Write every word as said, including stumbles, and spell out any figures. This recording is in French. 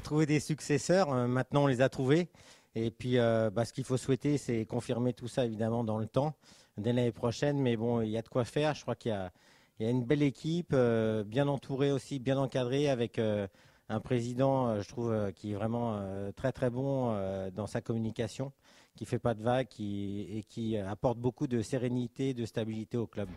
pour trouver des successeurs. Euh, maintenant, on les a trouvés. Et puis, euh, bah, ce qu'il faut souhaiter, c'est confirmer tout ça, évidemment, dans le temps, dès l'année prochaine. Mais bon, il y a de quoi faire. Je crois qu'il y, y a une belle équipe, euh, bien entourée aussi, bien encadrée, avec euh, un président, euh, je trouve, euh, qui est vraiment euh, très, très bon euh, dans sa communication, qui ne fait pas de vagues qui, et qui apporte beaucoup de sérénité, de stabilité au club.